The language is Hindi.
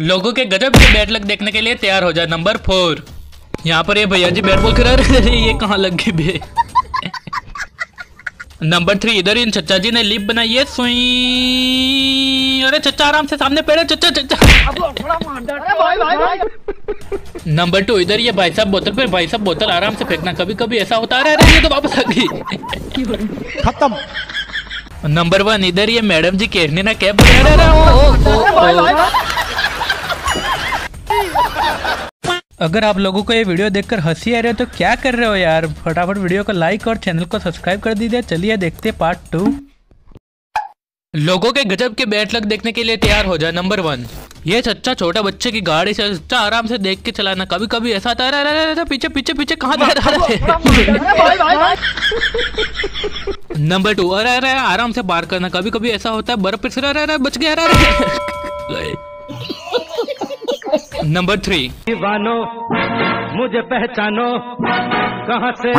लोगों के गजब के बैट लग देखने के लिए तैयार हो जाए। नंबर 4। यहाँ पर ये भैया जी बैट बॉल खिला रहे, ये कहाँ लग गई बे। नंबर 3, इधर इन चचा जी ने लिप बनाई है सुई। अरे चचा आराम से, सामने पेड़ है चचा चचा। नंबर 2, इधर ये भाई साहब बोतल पे, भाई साहब बोतल आराम से फेंकना, कभी कभी ऐसा होता है। अरे ये तो वापस आ गई, खत्म। नंबर 1, इधर ये मैडम जी केरनी ना कैप। अगर आप लोगों को ये वीडियो देखकर हंसी आ रही हो तो क्या कर रहे हो यार, फटाफट वीडियो को लाइक और चैनल को सब्सक्राइब कर दीजिए। चलिए देखते हैं पार्ट 2। लोगों के गजब के बैड लक देखने के लिए तैयार हो जाए। नंबर 1, ये चच्चा छोटा बच्चे की गाड़ी से चच्चा आराम से देख के चलाना, कभी कभी ऐसा आता है। पीछे पीछे पीछे कहाँ जा रहा है। नंबर 2, अरे अरे आराम से पार करना, कभी कभी ऐसा होता है। बर्फ पे चला रहा है, बच गया। नंबर 3, दीवानो मुझे पहचानो कहाँ से।